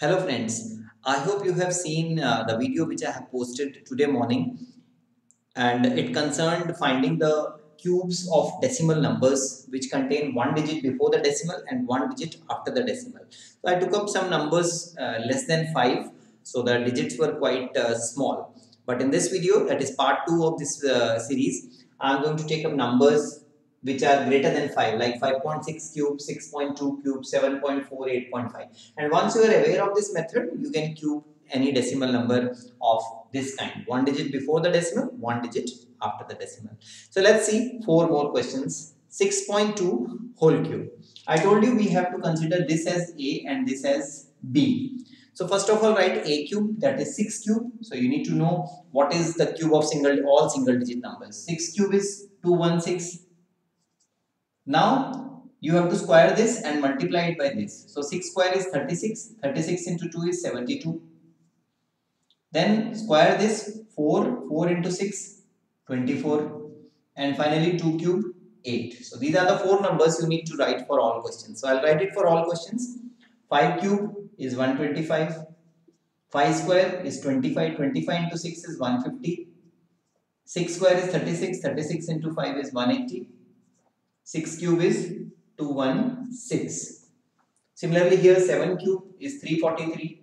Hello friends, I hope you have seen the video which I have posted today morning, and it concerned finding the cubes of decimal numbers which contain one digit before the decimal and one digit after the decimal. So I took up some numbers less than 5, so the digits were quite small. But in this video, that is part 2 of this series, I am going to take up numbers which are greater than 5, like 5.6 cube, 6.2 cube, 7.4, 8.5. And once you are aware of this method, you can cube any decimal number of this kind. One digit before the decimal, one digit after the decimal. So let's see 4 more questions. 6.2 whole cube. I told you we have to consider this as A and this as B. So first of all, write A cube, that is 6 cube. So you need to know what is the cube of all single digit numbers. 6 cube is 216. Now you have to square this and multiply it by this. So 6 square is 36, 36 into 2 is 72. Then square this, 4, 4 into 6, 24, and finally 2 cube, 8. So these are the 4 numbers you need to write for all questions. So I will write it for all questions. 5 cube is 125, 5 square is 25, 25 into 6 is 150, 6 square is 36, 36 into 5 is 180. 6 cube is 216. Similarly here 7 cube is 343,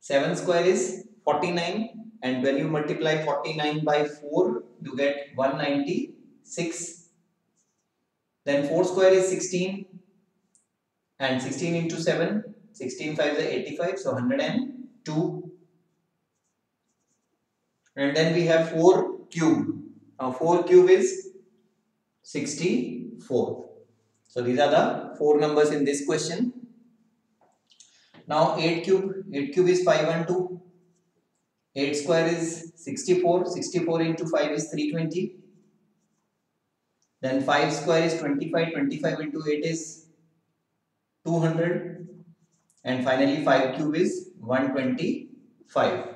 7 square is 49, and when you multiply 49 by 4 you get 196. Then 4 square is 16, and 16 into 7, 16 5 is 85, so 102. And then we have 4 cube. Now 4 cube is 64. So these are the 4 numbers in this question. Now 8 cube is 512, 8 square is 64, 64 into 5 is 320, then 5 square is 25, 25 into 8 is 200, and finally 5 cube is 125.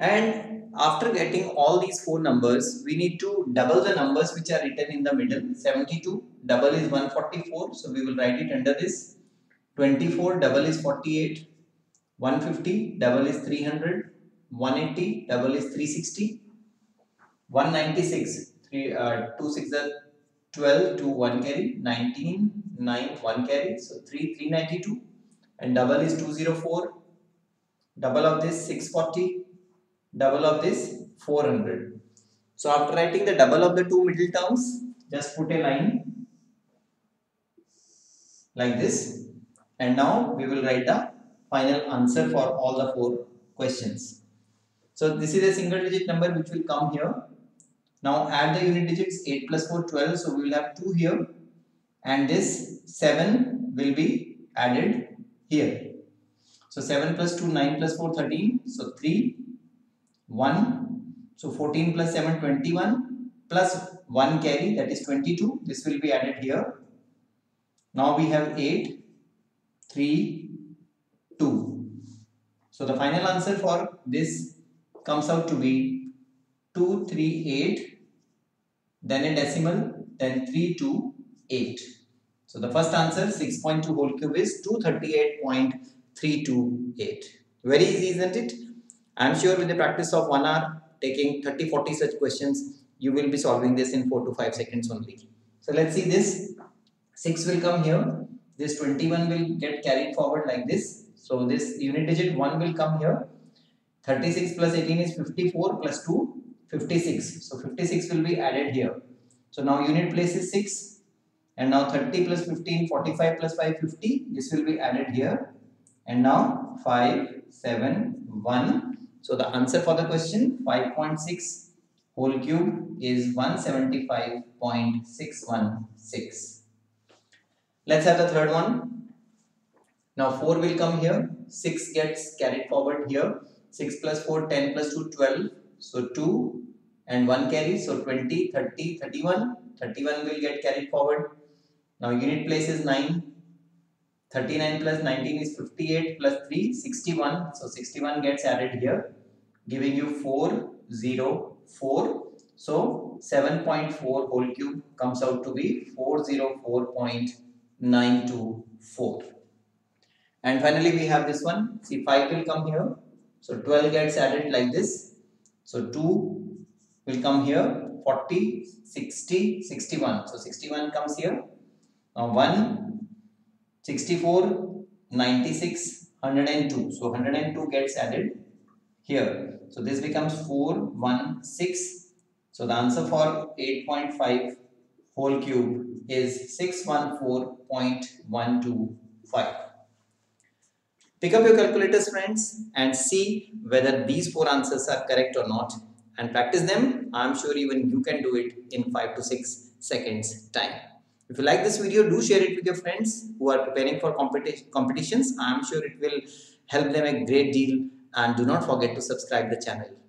And after getting all these 4 numbers, we need to double the numbers which are written in the middle. 72, double is 144, so we will write it under this. 24, double is 48, 150, double is 300, 180, double is 360, 196, 2 6 are 12, 2 1 carry, 19, 9 1 carry, so 392, and double is 204, double of this 640, double of this 400. So after writing the double of the 2 middle terms, just put a line like this, and now we will write the final answer for all the 4 questions. So this is a single digit number which will come here. Now add the unit digits, 8 plus 4 12, so we will have 2 here, and this 7 will be added here. So 7 plus 2 9 plus 4 13, so 3 1, so 14 plus 7 21, plus 1 carry, that is 22, this will be added here. Now we have 8 3 2, so the final answer for this comes out to be 238, then a decimal, then 328. So the first answer, 6.2 whole cube, is 238.328. Very easy, isn't it? I am sure with the practice of 1 hour, taking 30-40 such questions, you will be solving this in 4 to 5 seconds only. So let's see this. 6 will come here. This 21 will get carried forward like this. So this unit digit 1 will come here. 36 plus 18 is 54 plus 2, 56. So 56 will be added here. So now unit place is 6. And now 30 plus 15, 45 plus 5, 50. This will be added here. And now 5, 7, 1. So the answer for the question 5.6 whole cube is 175.616. Let's have the third one. Now 4 will come here. 6 gets carried forward here. 6 plus 4, 10 plus 2, 12. So 2 and 1 carry. So 20, 30, 31. 31 will get carried forward. Now unit place is 9. 39 plus 19 is 58 plus 3, 61. So 61 gets added here, giving you 404. So 7.4 whole cube comes out to be 404.924. And finally we have this one. See, 5 will come here. So 12 gets added like this. So 2 will come here. 40, 60, 61. So 61 comes here. Now 1, 64, 96, 102. So 102 gets added here. So this becomes 416. So the answer for 8.5 whole cube is 614.125. Pick up your calculators, friends, and see whether these four answers are correct or not, and practice them. I'm sure even you can do it in 5 to 6 seconds time. If you like this video, do share it with your friends who are preparing for competitions. I'm sure it will help them a great deal, and do not forget to subscribe the channel.